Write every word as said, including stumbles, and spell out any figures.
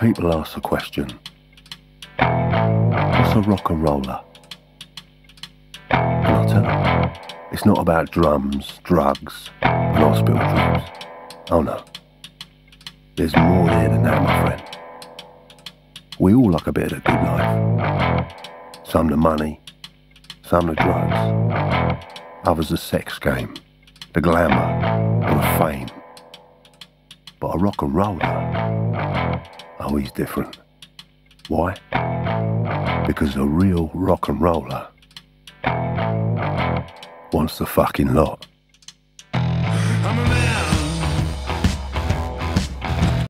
People ask the question, what's a rock and roller? And I tell them, it's not about drums, drugs, and hospital dreams. Oh no, there's more there than that, my friend. We all like a bit of the good life. Some the money, some the drugs, others the sex game, the glamour, or the fame. But a rock and roller, oh, he's different. Why? Because a real rock and roller wants the fucking lot. I'm a man.